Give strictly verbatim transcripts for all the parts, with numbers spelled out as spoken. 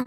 O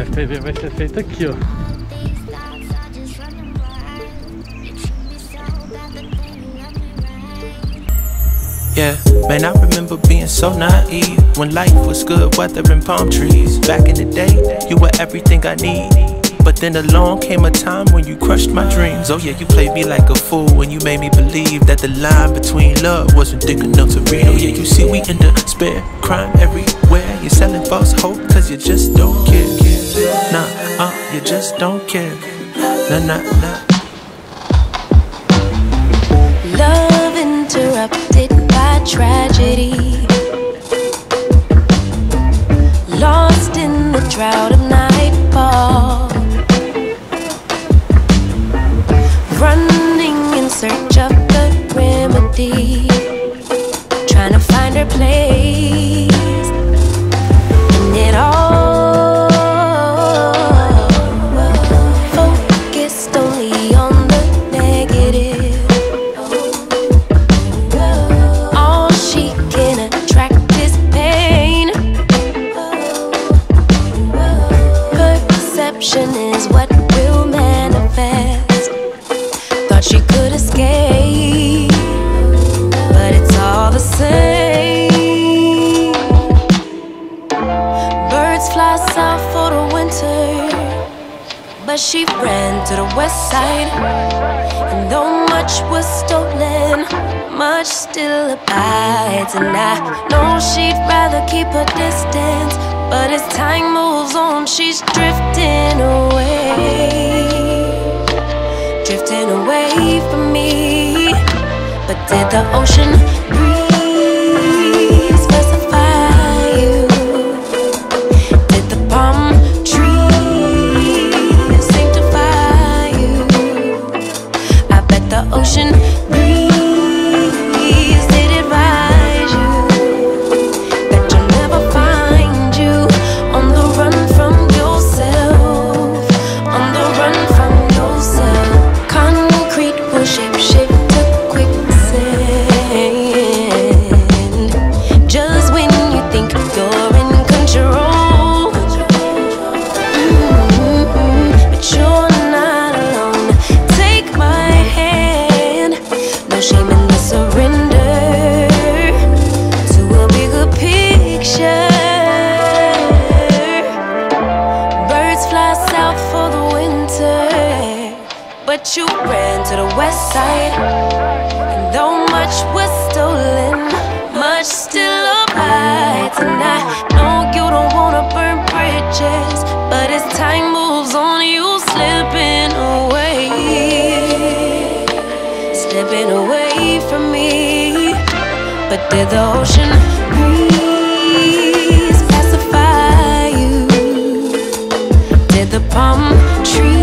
F P V vai ser feito aqui, ó. Yeah, man, I remember being so naive when life was good, weather and palm trees. Back in the day, you were everything I need. But then along came a time when you crushed my dreams. Oh yeah, you played me like a fool when you made me believe that the line between love wasn't thick enough to read. Oh yeah, you see we in the spare crime everywhere. You're selling false hope cause you just don't care. Nah, uh, you just don't care. Nah, nah, nah. Love interrupted by tragedy, lost in the drought of nightfall, running in search of the remedy, trying to find her place. And it all is what will manifest. Thought she could escape, but it's all the same. Birds fly south for the winter, but she ran to the west side. And though much was stolen, much still abides. And I know she'd rather keep her distance, but as time moves on, she's drifting away, drifting away from me. But did the ocean breeze specify you? Did the palm trees sanctify you? I bet the ocean breeze. But you ran to the west side, and though much was stolen, much still abides. And I know you don't wanna burn bridges, but as time moves on, you're slipping away, slipping away from me. But did the ocean breeze pacify you? Did the palm tree?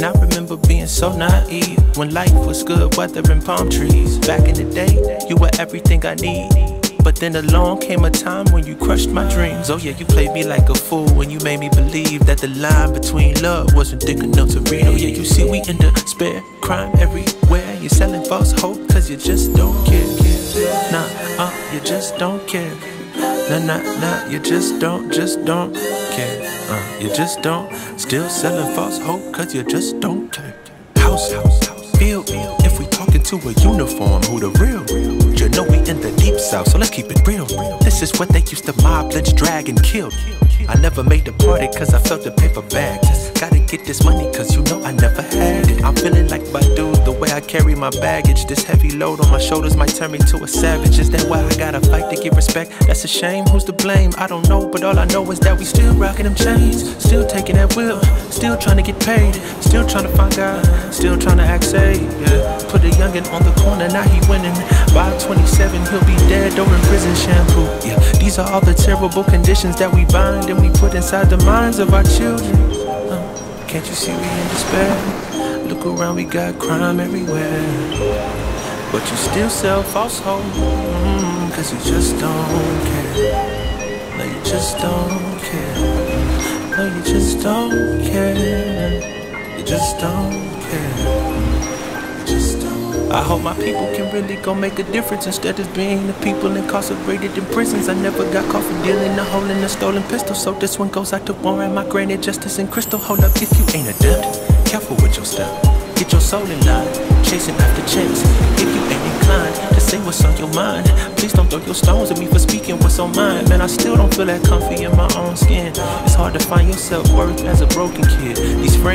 And I remember being so naive when life was good weather and palm trees. Back in the day, you were everything I need. But then along came a time when you crushed my dreams. Oh yeah, you played me like a fool when you made me believe that the line between love wasn't thick enough to read. Oh yeah, you see we in despair, crime everywhere. You're selling false hope cause you just don't care. Nah, uh, you just don't care. Nah, nah, nah, you just don't, just don't care. Uh, you just don't. Still selling false hope cause you just don't care. House, house, house, build me. If we talking to a uniform, who the real, real? You know we in the deep south, so let's keep it real. This is what they used to mob, lynch, drag, and kill. I never made the party cause I felt the paper bag. Gotta get this money cause you know I never had it. I'm feeling like my dude, the way I carry my baggage. This heavy load on my shoulders might turn me to a savage. Is that why I gotta fight to get respect? That's a shame, who's to blame? I don't know, but all I know is that we still rocking them chains. Still taking that whip, still trying to get paid. Still trying to find God, still trying to act saved. Yeah. Put a youngin' on the corner, now he winning. By twenty-seven, he'll be dead or in prison shampoo. Yeah. These are all the terrible conditions that we bind and we put inside the minds of our children. Uh, can't you see we in despair? Look around, we got crime everywhere. But you still sell false hope, mm, cause you just don't care. No, you just don't care. No, you just don't care. You just don't care. You just don't. I hope my people can really go make a difference instead of being the people incarcerated in prisons. I never got caught for dealing a hole in a stolen pistol, so this one goes out to Warren, my granted justice and crystal. Hold up, if you ain't a duck, careful with your stuff. Get your soul in line, chasing after chase. If you ain't inclined to say what's on your mind, please don't throw your stones at me for speaking what's on mine. Man, I still don't feel that comfy in my own skin. It's hard to find yourself worth as a broken kid. These friends